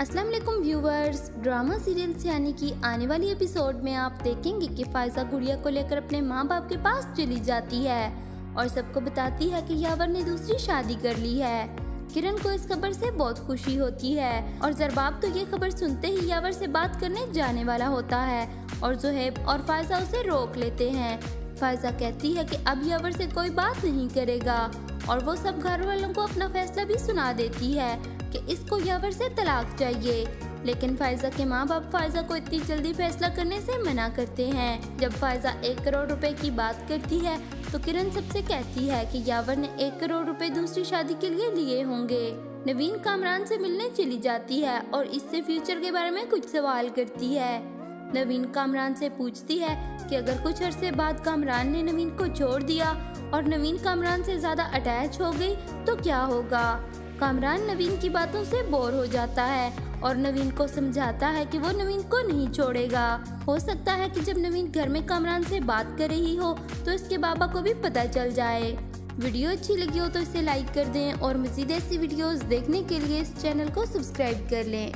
अस्सलाम वालेकुम viewers, drama serial यानी कि आने वाली एपिसोड में आप देखेंगे कि फायजा गुड़िया को लेकर अपने माँ बाप के पास चली जाती है और सबको बताती है कि यावर ने दूसरी शादी कर ली है। किरण को इस खबर से बहुत खुशी होती है और जरबाब तो ये खबर सुनते ही यावर से बात करने जाने वाला होता है और जोहेब और फायजा उसे रोक लेते हैं। फायजा कहती है कि अब यावर से कोई बात नहीं करेगा और वो सब घर वालों को अपना फैसला भी सुना देती है कि इसको यावर से तलाक चाहिए। लेकिन फायजा के माँ बाप फायजा को इतनी जल्दी फैसला करने से मना करते हैं। जब फायजा 1 करोड़ रुपए की बात करती है तो किरण सबसे कहती है कि यावर ने 1 करोड़ रुपए दूसरी शादी के लिए लिए होंगे। नवीन कामरान से मिलने चली जाती है और इससे फ्यूचर के बारे में कुछ सवाल करती है। नवीन कामरान से पूछती है कि अगर कुछ अरसे बाद कामरान ने नवीन को छोड़ दिया और नवीन कामरान से ज्यादा अटैच हो गई तो क्या होगा। कामरान नवीन की बातों से बोर हो जाता है और नवीन को समझाता है कि वो नवीन को नहीं छोड़ेगा। हो सकता है कि जब नवीन घर में कामरान से बात कर रही हो तो इसके बाबा को भी पता चल जाए। वीडियो अच्छी लगी हो तो इसे लाइक कर दें और मज़ीद ऐसी वीडियोस देखने के लिए इस चैनल को सब्सक्राइब कर लें।